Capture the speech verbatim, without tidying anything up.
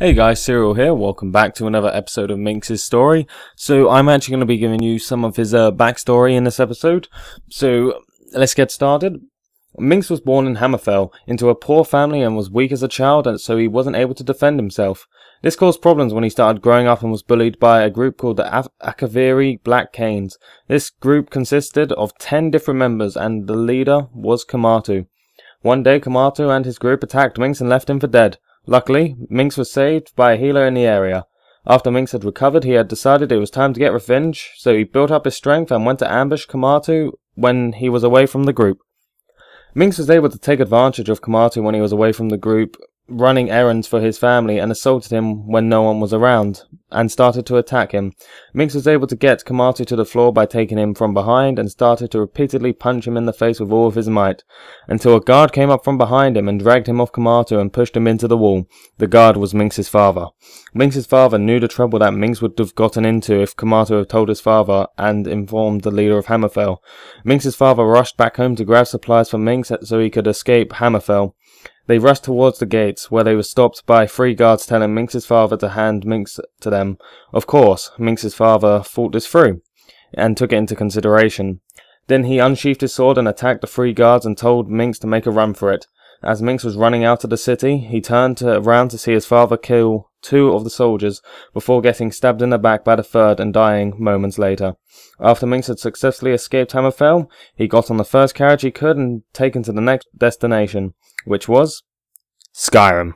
Hey guys, Cyril here, welcome back to another episode of Minx's Story. So I'm actually going to be giving you some of his uh, backstory in this episode, so let's get started. Minx was born in Hammerfell, into a poor family and was weak as a child, and so he wasn't able to defend himself. This caused problems when he started growing up and was bullied by a group called the Akaviri Black Canes. This group consisted of ten different members and the leader was Kematu. One day Kematu and his group attacked Minx and left him for dead. Luckily, Minx was saved by a healer in the area. After Minx had recovered, he had decided it was time to get revenge, so he built up his strength and went to ambush Kematu when he was away from the group. Minx was able to take advantage of Kematu when he was away from the group, running errands for his family, and assaulted him when no one was around, and started to attack him. Minx was able to get Kematu to the floor by taking him from behind, and started to repeatedly punch him in the face with all of his might, until a guard came up from behind him and dragged him off Kematu and pushed him into the wall. The guard was Minx's father. Minx's father knew the trouble that Minx would have gotten into if Kematu had told his father and informed the leader of Hammerfell. Minx's father rushed back home to grab supplies for Minx so he could escape Hammerfell. They rushed towards the gates, where they were stopped by three guards telling Minx's father to hand Minx to them. Of course, Minx's father thought this through, and took it into consideration. Then he unsheathed his sword and attacked the three guards and told Minx to make a run for it. As Minx was running out of the city, he turned around to see his father kill two of the soldiers, before getting stabbed in the back by the third and dying moments later. After Minx had successfully escaped Hammerfell, he got on the first carriage he could and taken to the next destination, which was Skyrim.